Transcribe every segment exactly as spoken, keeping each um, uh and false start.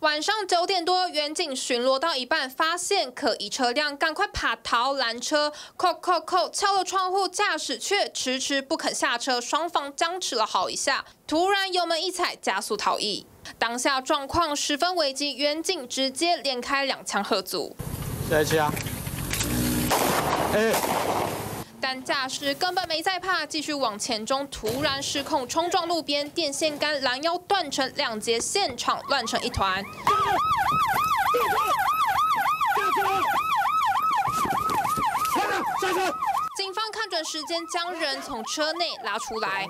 晚上九点多，远警巡逻到一半，发现可疑车辆，赶快爬逃拦车，扣扣扣，敲了窗户，驾驶却迟迟不肯下车，双方僵持了好一下，突然油门一踩，加速逃逸。当下状况十分危急，远警直接连开两枪喝阻。再去啊！哎、欸。 但驾驶根本没在怕，继续往前冲，突然失控冲撞路边电线杆，拦腰断成两截，现场乱成一团。警方看准时间，将人从车内拉出来。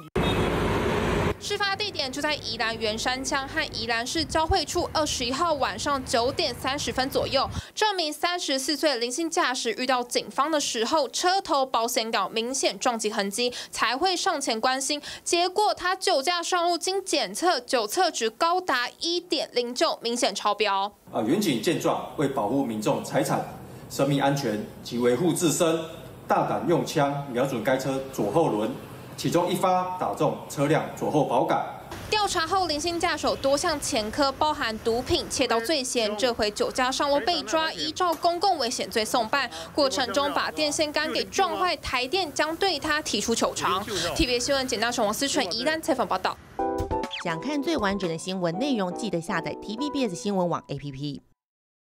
事发地点就在宜兰员山羌和宜兰市交汇处。二十一号晚上九点三十分左右，这名三十四岁林姓驾驶遇到警方的时候，车头保险杠明显撞击痕迹，才会上前关心。结果他酒驾上路，经检测酒测值高达一点零九，明显超标。啊，员警见状，为保护民众财产、生命安全及维护自身，大胆用枪瞄准该车左后轮。 其中一发打中车辆左后保杆。调查后，林姓驾驶多项前科，包含毒品、窃盗罪嫌，这回酒驾上路被抓，依照公共危险罪送办。过程中把电线杆给撞坏，台电将对他提出求偿。T V B 新闻简大成、王思纯宜兰采访报道。想看最完整的新闻内容，记得下载 T V B S 新闻网 A P P。